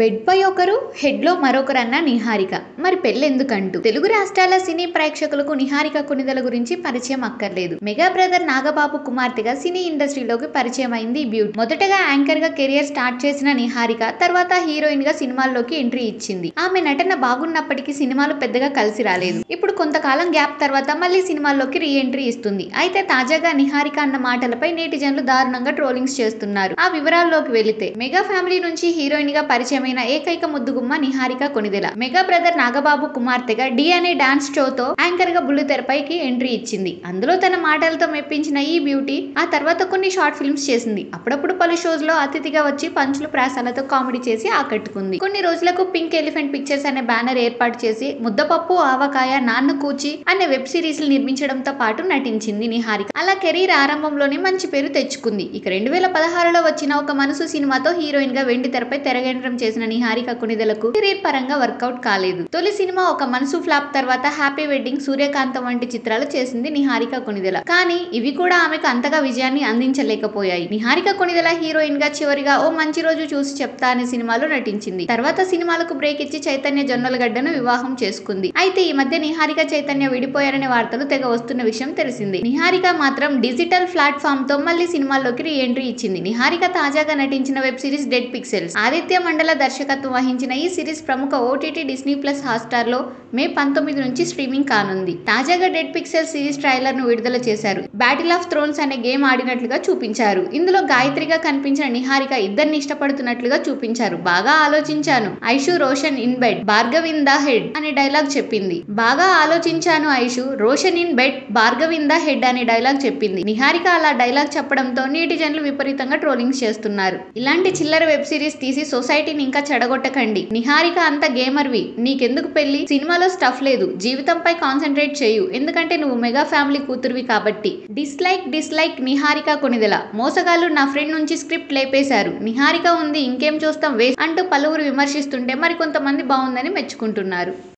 Bed पै ఒకరు head లో మరొకరు అన్న నిహారిక మరి పెళ్ళెందుకంటూ తెలుగు రాష్ట్రాల సినీ ప్రేక్షకులకు నిహారిక కొనిదెల గురించి పరిచయం అక్కర్లేదు. మెగా బ్రదర్ నాగబాబు కుమార్తెగా సినీ ఇండస్ట్రీలోకి పరిచయం అయింది. బ్యూటీ మొదటగా యాంకర్ గా కెరీర్ స్టార్ట్ చేసిన నిహారిక తర్వాత హీరోయిన్ గా సినిమాల్లోకి ఎంట్రీ ఇచ్చింది. ఆమె నటన బాగున్నప్పటికీ సినిమాలు పెద్దగా కలిసి రాలేదు. ఇప్పుడు కొంతకాలం గ్యాప్ తర్వాత మళ్ళీ సినిమాల్లోకి రీ ఎంట్రీ ఇస్తుంది. అయితే తాజాగా నిహారిక అన్న మాటలపై నెటిజన్లు దారుణంగా ట్రోలింగ్స్ చేస్తున్నారు. ఆ వివరాల్లోకి వెళితే మెగా ఫ్యామిలీ నుంచి హీరోయిన్ గా పరిచయం ఏకైక ముద్దుగుమ్మ నిహారిక కొనిదెల మెగా బ్రదర్ నాగబాబు కుమార్తెగా డి అనే డాన్స్ షోతో యాంకర్ గా బుల్లితెరపైకి ఎంట్రీ ఇచ్చింది. అందులో తన మాటలతో మెప్పించిన ఈ బ్యూటీ ఆ తర్వాత కొన్ని షార్ట్ ఫిల్మ్స్ చేసింది. అప్పుడప్పుడు పలు షోస్ లో అతిథిగా వచ్చి పంచులు ప్రాసాలతో కామెడీ చేసి ఆకట్టుకుంది. కొన్ని రోజులకు పింక్ ఎలిఫెంట్ పిక్చర్స్ అనే బ్యానర్ ఏర్పాటు చేసి ముద్దపప్పు ఆవకాయ నాన్న కూచి అనే వెబ్ సిరీస్ నిర్మించడంతో పాటు నటించింది నిహారిక. అలా కెరీర్ ఆరంభంలోనే మంచి పేరు తెచ్చుకుంది. ఇక 2016లో వచ్చిన ఒక మనసు సినిమాతో హీరోయిన్ గా వెండి తెరపై తెరగేంద్రం నిహారిక కొనిదెలకు కెరీర్ పరంగా వర్కౌట్ కాలేదు. తొలి సినిమా ఒక మనసు ఫ్లాప్ తర్వాత హ్యాపీ వెడ్డింగ్ సూర్యకాంతం వంటి చిత్రాలు చేసింది నిహారిక కొనిదెల. కానీ ఇవి కూడా ఆమెకు అంతగా విజయాన్ని అందించలేకపోయాయి. నిహారిక కొనిదెల హీరోయిన్ గా చివరిగా ఓ మంచి రోజు చూసి చెప్తా అనే సినిమాలో నటించింది. తర్వాత సినిమాలకు బ్రేక్ ఇచ్చి చైతన్య జొన్నలగడ్డను వివాహం చేసుకుంది. అయితే ఈ మధ్య నిహారిక చైతన్య విడిపోయారనే వార్తలు తెగ వస్తున్న విషయం తెలిసింది. నిహారిక మాత్రం డిజిటల్ ప్లాట్ఫామ్ తో మళ్ళీ సినిమాల్లోకి రీ ఎంట్రీ ఇచ్చింది. నిహారిక తాజాగా నటించిన web series dead pixels Aditya Mandala దర్శకత్వం వహించిన ఈ సిరీస్ ప్రముఖ ఓటీటీ డిస్నీ ప్లస్ హాట్స్టార్ లో మే 19 నుంచి స్ట్రీమింగ్ కానుంది. తాజాగా డెడ్ పిక్సెల్ సిరీస్ ట్రైలర్ ను విడుదల చేశారు. బ్యాటిల్ ఆఫ్ థ్రోన్స్ అనే గేమ్ ఆడినట్లుగా చూపించారు. ఇందులో గాయత్రిగా కనిపించిన నిహారిక ఇద్దరిని ఇష్టపడుతున్నట్లుగా చూపించారు. బాగా ఆలోచించాను Aishu Roshan in bed Bhargav in the head అనే డైలాగ్ చెప్పింది. బాగా ఆలోచించాను Aishu Roshan in bed Bhargav in the head అనే డైలాగ్ చెప్పింది. నిహారిక అలా డైలాగ్ చెప్పడంతో నెటిజన్లు విపరీతంగా ట్రోలింగ్స్ చేస్తున్నారు. ఇలాంటి చిల్లర వెబ్ సిరీస్ తీసి సొసైటీని ఇంకా చెడగొట్టకండి. నిహారిక అంత గేమర్వి, నీకెందుకు పెళ్లి? సినిమాలో స్టఫ్ లేదు, జీవితంపై కాన్సన్ట్రేట్ చేయు. ఎందుకంటే నువ్వు మెగా ఫ్యామిలీ కూతురువి కాబట్టి. డిస్లైక్ నిహారిక కొనిదెల మోసగాళ్ళు నా ఫ్రెండ్ నుంచి స్క్రిప్ట్ లేపేశారు. నిహారిక ఉంది ఇంకేం చూస్తాం వేస్ట్ అంటూ పలువురు విమర్శిస్తుంటే మరికొంతమంది బాగుందని మెచ్చుకుంటున్నారు.